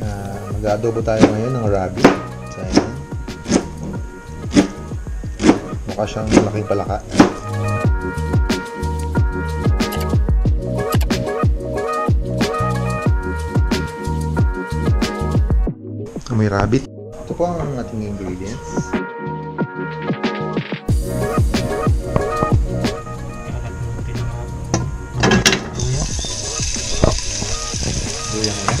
Mag-adobo tayo ngayon ng rabi. So, ayan. Mukha siyang malaking palaka. May rabbit. Ito po ang ating ingredients. Luya na.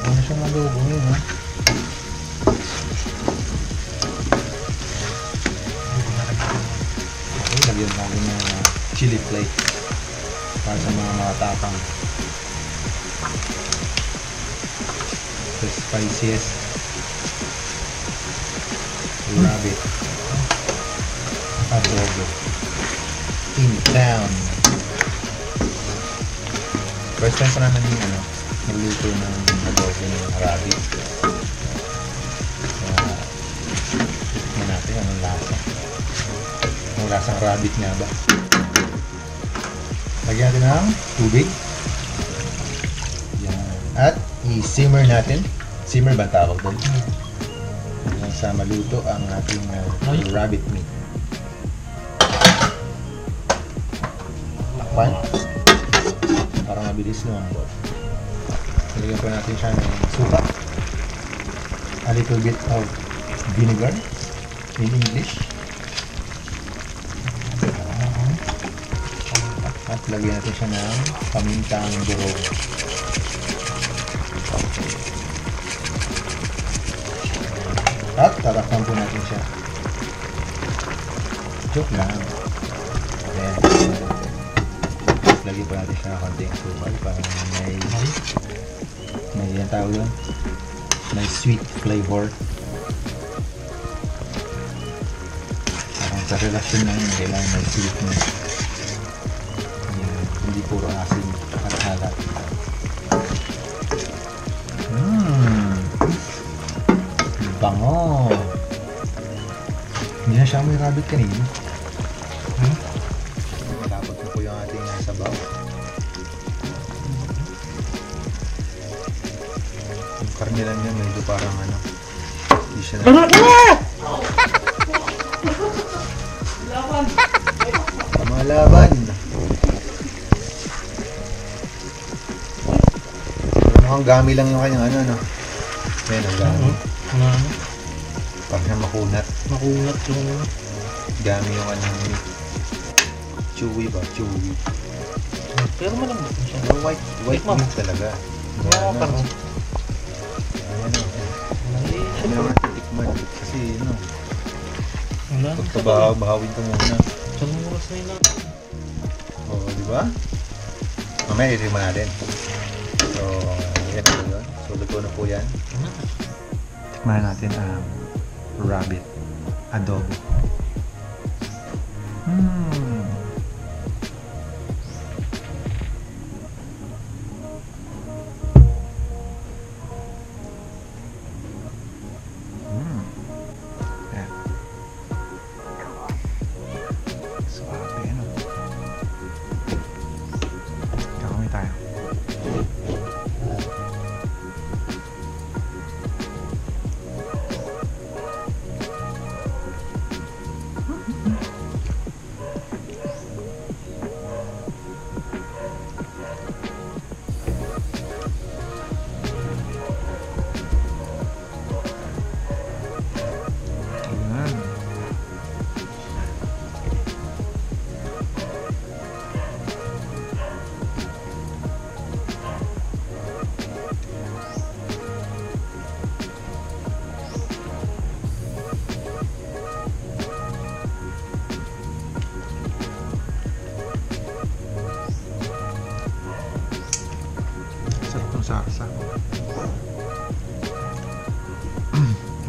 Ako na siyang malubo yun, ha? Okay, lagyan natin ng chili flake. Para sa mga matatapang. The spiciest rabbit adobo in town. First time pa naman yung nagluto ng adobo ng rabbit. Tignan natin anong lasa. Ang lasang rabbit nga ba? Lagyan natin ng tubig. Yan. At i-simmer natin. Simmer ba tawag doon? Sa maluto ang ating rabbit meat. Takpan. Para mabilis naman. Lagyan po natin siya ng suka. A little bit of vinegar in English. At lagyan natin siya ng pamintang durog. At tatakpan po natin siya. Joke lang. Ayan. Lagyan po natin siya ng konting sukal para may yan tawag yun. May sweet flavor. Parang sa relasyon lang yun, kailangan may sweetness. Hindi puro asin at halat. Bango! Hindi na siya may rabbit kanina. Malapot na po yung ating sabaw. Yung karne lang niya medyo parang hindi siya na... Kamalaban! Ang gami lang yung kanyang Ayan ang gami. Parang siya makunat. Makunat yung gami yung kanyang meat. Chewy ba? Chewy. Pero malambot na siya. White, white meat talaga. Oo, parang. Ayan o. Hindi naman titikman. Kasi yun o. Pagkabahawin ka muna. Saan mo oras na yun lang? Oo, diba? Mamaya ito yung manalin. So, so luto na po yan. Tikman natin ang rabbit adobo.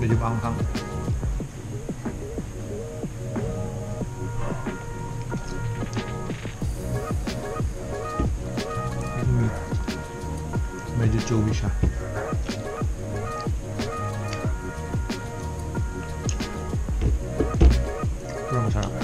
menuju Mampang. Menuju Chowbisha. Kurang sarapan.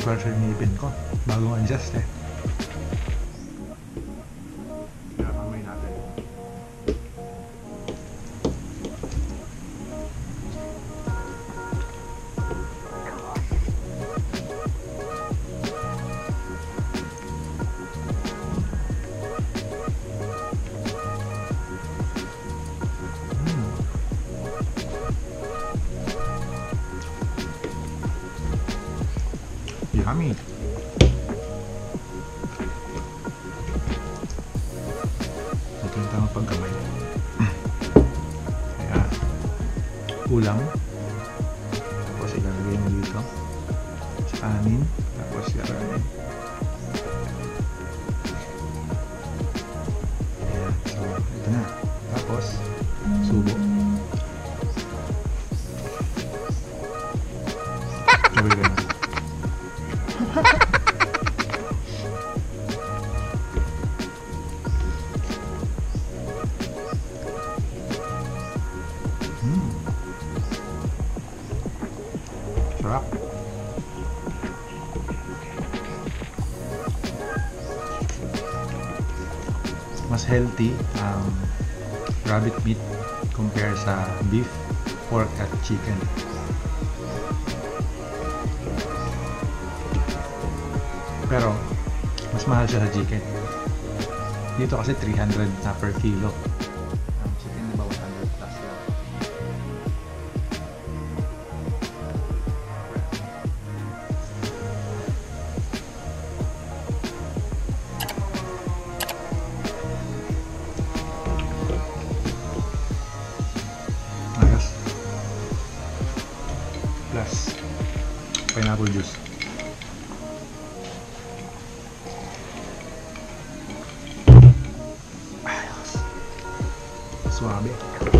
Pressure ngipin ko bago adjust eh. Gagawin natin. Yummy. Ito yung tamang pagkamay. Kaya, ulam. Tapos ilalagay mo dito. Anin. Tapos ilalagay. Kaya, so, ito na. Tapos, subo. Sabi ka na. Sarap. Mas healthy ang rabbit meat compare sa beef, pork at chicken. Pero mas mahal siya sa chicken. Dito kasi 300 na per kilo. Ang chicken diba 100 plus lang. Ayos. Plus pineapple juice. Suave.